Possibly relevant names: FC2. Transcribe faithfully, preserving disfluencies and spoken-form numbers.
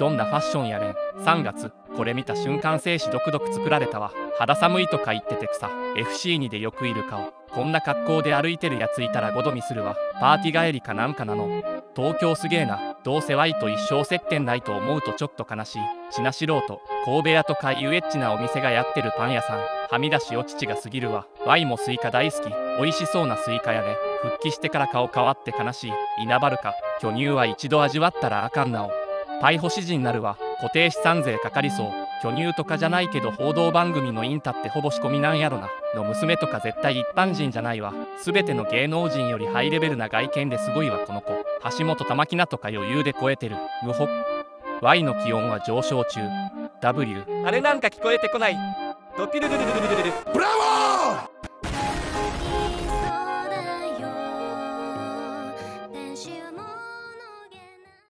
どんなファッションやれん。さんがつ、これ見た瞬間精子ドクドク作られたわ。肌寒いとか言ってて草。エフシーツー でよくいる顔。こんな格好で歩いてるやついたらごどみするわ。パーティー帰りかなんかなの。東京すげえな。どうせワイと一生接点ないと思うとちょっと悲しい。品素人、神戸屋とかいうエッチなお店がやってるパン屋さん。はみ出しお乳が過ぎるわ。ワイもスイカ大好き。美味しそうなスイカやね。復帰してから顔変わって悲しい。稲葉るか。巨乳は一度味わったらあかんなお。逮捕指示になるわ。固定資産税かかりそう。巨乳とかじゃないけど報道番組のインタってほぼ仕込みなんやろな。の娘とか絶対一般人じゃないわ。全ての芸能人よりハイレベルな外見ですごいわこの子。橋本玉木菜とか余裕で超えてる。うほ。Y の気温は上昇中。W。あれなんか聞こえてこない。ドピルルルルルルルルル。ブラボー！